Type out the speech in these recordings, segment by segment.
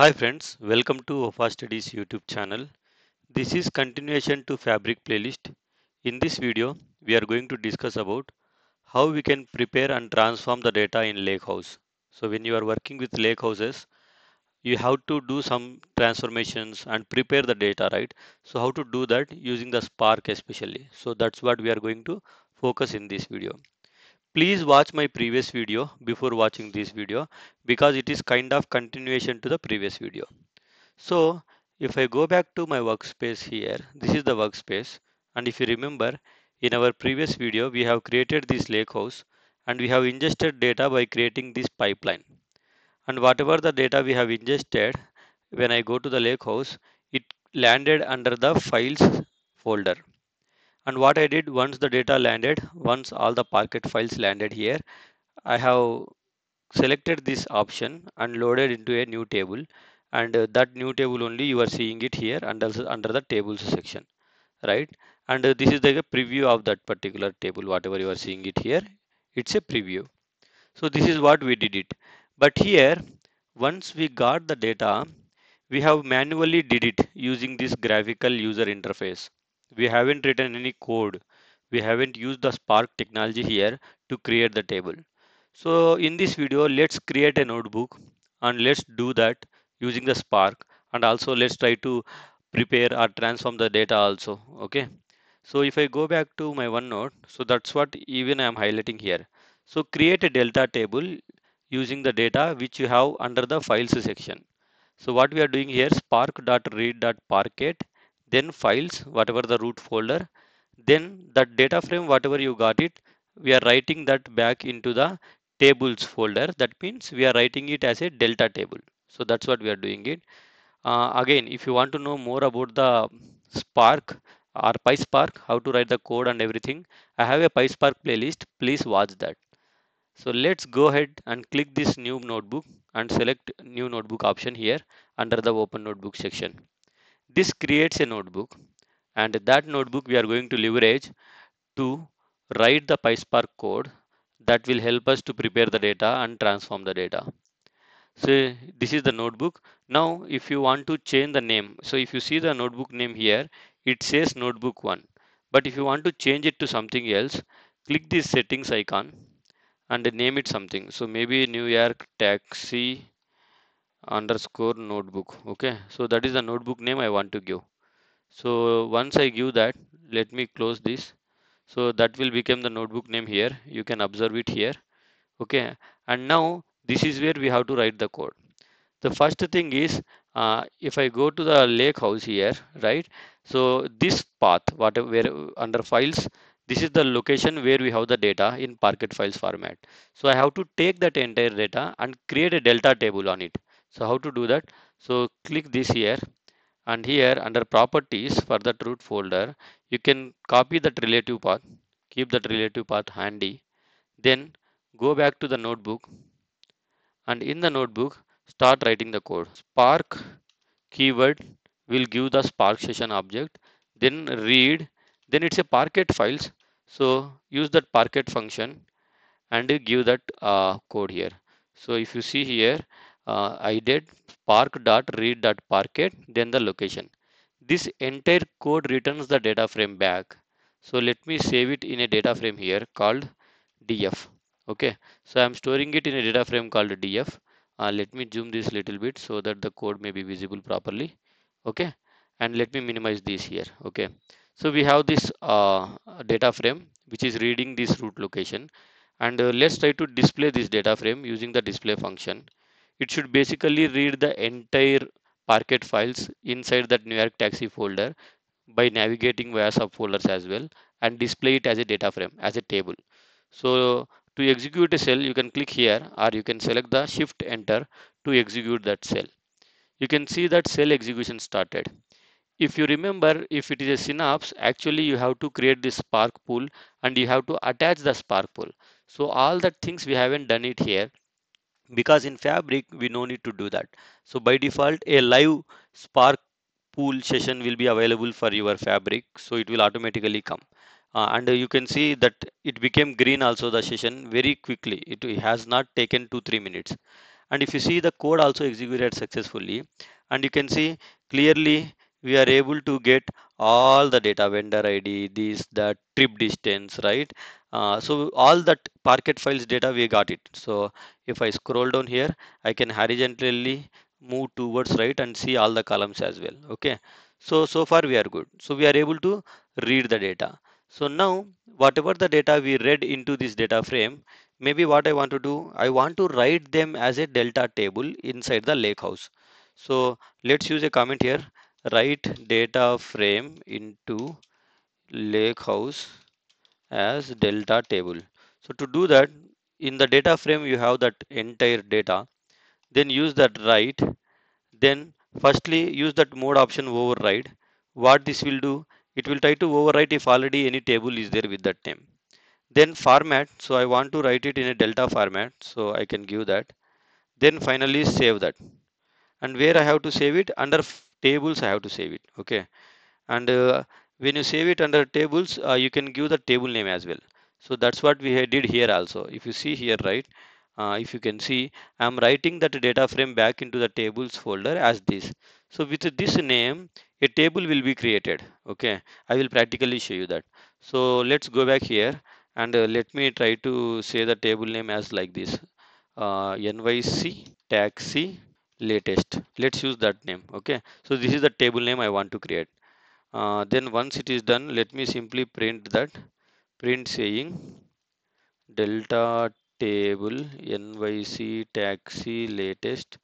Hi friends, welcome to WafaStudies YouTube channel. This is continuation to fabric playlist. In this video, we are going to discuss about how we can prepare and transform the data in Lakehouse. So when you are working with Lakehouses, you have to do some transformations and prepare the data, right? So how to do that using the Spark especially. So that's what we are going to focus in this video. Please watch my previous video before watching this video because it is kind of continuation to the previous video. So if I go back to my workspace here, this is the workspace. And if you remember, in our previous video, we have created this Lakehouse and we have ingested data by creating this pipeline. And whatever the data we have ingested, when I go to the Lakehouse, it landed under the files folder. And what I did once the data landed, once all the Parquet files landed here, I have selected this option and loaded into a new table, and that new table only you are seeing it here under the tables section, right? And this is like a preview of that particular table, whatever you are seeing it here, it's a preview. So this is what we did it. But here, once we got the data, we have manually did it using this graphical user interface. We haven't written any code. We haven't used the Spark technology here to create the table. So in this video, let's create a notebook and let's do that using the Spark, and also let's try to prepare or transform the data also. Okay. So if I go back to my OneNote, so that's what even I'm highlighting here. So create a delta table using the data which you have under the files section. So what we are doing here, spark.read.parquet, then files, whatever the root folder, then that data frame, whatever you got it, we are writing that back into the tables folder. That means we are writing it as a delta table. So that's what we are doing it. Again, if you want to know more about the Spark or PySpark, how to write the code and everything, I have a PySpark playlist. Please watch that. So let's go ahead and click this new notebook and select new notebook option here under the open notebook section. This creates a notebook, and that notebook we are going to leverage to write the PySpark code that will help us to prepare the data and transform the data. So this is the notebook. Now if you want to change the name, so if you see the notebook name here, it says notebook 1. But if you want to change it to something else, click this settings icon and name it something. So maybe NYC taxi _notebook. Okay, so that is the notebook name I want to give. So once I give that, let me close this. So that will become the notebook name here. You can observe it here. Okay, and now this is where we have to write the code. The first thing is, if I go to the Lakehouse here, right? So this path, whatever, where under files, this is the location where we have the data in Parquet files format. So I have to take that entire data and create a delta table on it. So how to do that? So click this here, and here under properties for that root folder, you can copy that relative path, keep that relative path handy, then go back to the notebook, and in the notebook, start writing the code. Spark keyword will give the Spark session object, then read, then it's a Parquet files. So use that Parquet function and give that code here. So if you see here, I did spark.read.parquet, then the location. This entire code returns the data frame back. So let me save it in a data frame here called df. Okay, so I'm storing it in a data frame called df. Let me zoom this little bit so that the code may be visible properly. Okay, and let me minimize this here. Okay, so we have this data frame which is reading this root location, and let's try to display this data frame using the display function. It should basically read the entire Parquet files inside that NYC taxi folder by navigating via subfolders as well, and display it as a data frame, as a table. So to execute a cell, you can click here, or you can select the shift enter to execute that cell. You can see that cell execution started. If you remember, if it is a synapse, actually you have to create this Spark pool and you have to attach the Spark pool. So all that things we haven't done it here, because in Fabric we no need to do that. So by default, a live Spark pool session will be available for your Fabric, so it will automatically come, and you can see that it became green also, the session, very quickly. It has not taken 2-3 minutes. And if you see, the code also executed successfully, and you can see clearly we are able to get all the data, vendor ID, this, that, trip distance, right? So all that Parquet files data, we got it. So if I scroll down here, I can horizontally move towards right and see all the columns as well. Okay, so far we are good. So we are able to read the data. So now whatever the data we read into this data frame, maybe what I want to do, I want to write them as a delta table inside the Lakehouse. So let's use a comment here, write data frame into Lakehouse as delta table. So to do that, in the data frame you have that entire data, then use that write, then firstly use that mode option override. What this will do, it will try to override if already any table is there with that name. Then format, so I want to write it in a delta format, so I can give that. Then finally save that, and where I have to save it, under tables I have to save it. Okay, and when you save it under tables, you can give the table name as well. So that's what we did here also. If you see here, right, if you can see, I'm writing that data frame back into the tables folder as this. So with this name, a table will be created. Okay, I will practically show you that. So let's go back here, and let me try to say the table name as like this, NYC taxi latest. Let's use that name. Okay, so this is the table name I want to create. Then once it is done, let me simply print that, print saying delta table NYC taxi latest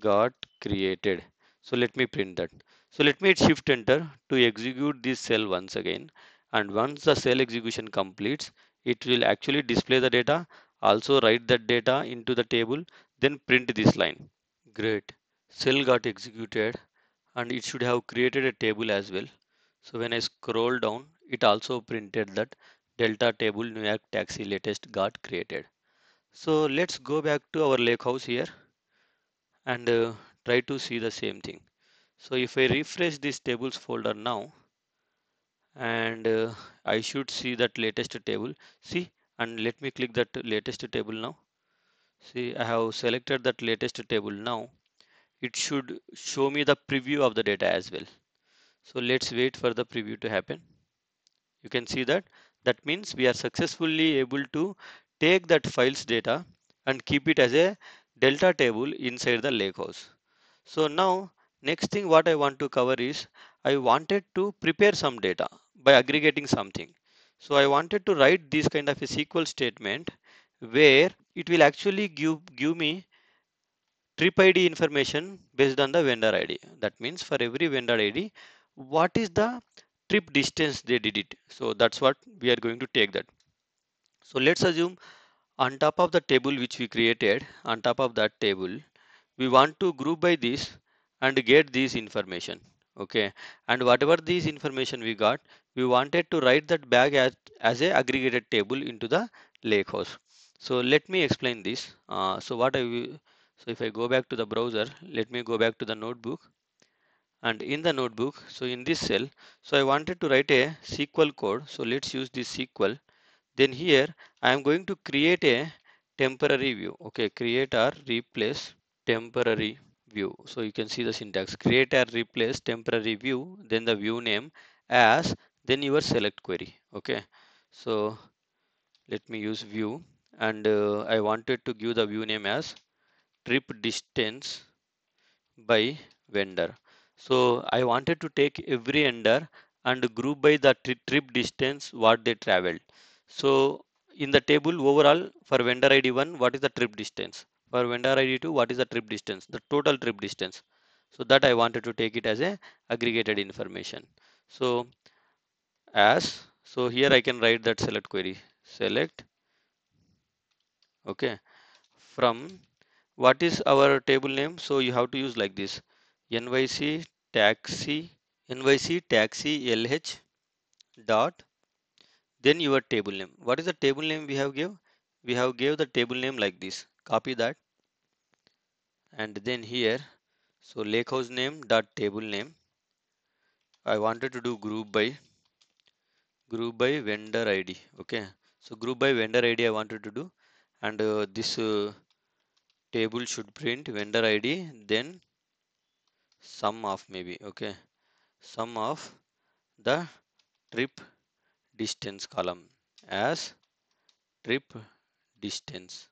got created. So let me print that. So let me hit shift enter to execute this cell once again. And once the cell execution completes, it will actually display the data, also write that data into the table, then print this line. Great, cell got executed, and it should have created a table as well. So when I scroll down, it also printed that delta table New York taxi latest got created. So let's go back to our Lakehouse here and try to see the same thing. So if I refresh this tables folder now, and I should see that latest table. See, and let me click that latest table now. See, I have selected that latest table now. It should show me the preview of the data as well. So let's wait for the preview to happen. You can see that. That means we are successfully able to take that files data and keep it as a delta table inside the Lakehouse. So now, next thing what I want to cover is, I wanted to prepare some data by aggregating something. So I wanted to write this kind of a SQL statement where it will actually give me trip ID information based on the vendor ID. That means for every vendor ID, what is the trip distance they did it. So that's what we are going to take that. So let's assume on top of the table which we created, on top of that table, we want to group by this and get this information. Okay, and whatever these information we got, we wanted to write that back as a aggregated table into the Lakehouse. So let me explain this. So if I go back to the browser, let me go back to the notebook, and in the notebook, so in this cell, so I wanted to write a SQL code. So let's use this SQL. Then here I am going to create a temporary view. Okay, create or replace temporary view. So you can see the syntax, create or replace temporary view, then the view name as, then your select query. Okay, so let me use view, and I wanted to give the view name as trip distance by vendor. So I wanted to take every vendor and group by the trip distance what they traveled. So in the table overall, for vendor ID 1, what is the trip distance? For vendor ID 2, what is the trip distance, the total trip distance? So that I wanted to take it as a aggregated information. So as, so here I can write that select query, select, okay, from what is our table name. So you have to use like this, NYC taxi LH dot, then your table name. What is the table name we have gave? We have gave the table name like this. Copy that, and then here, so Lakehouse name dot table name. I wanted to do group by vendor ID. Okay, so group by vendor ID I wanted to do, and this table should print vendor ID, then sum of, maybe, okay, sum of the trip distance column as trip distance.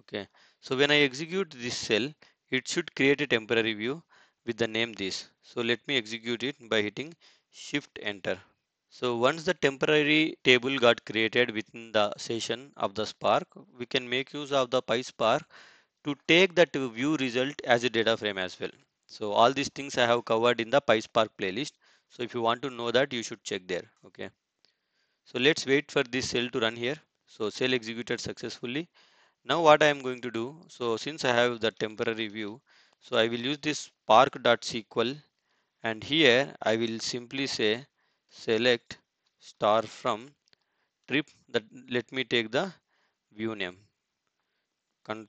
Okay, so when I execute this cell, it should create a temporary view with the name this. So let me execute it by hitting Shift Enter. So once the temporary table got created within the session of the Spark, we can make use of the PySpark to take that view result as a data frame as well. So all these things I have covered in the PySpark playlist. So if you want to know that, you should check there. Okay. So let's wait for this cell to run here. So cell executed successfully. Now what I am going to do, so since I have the temporary view, so I will use this spark.sql, and here I will simply say select star from trip, that let me take the view name.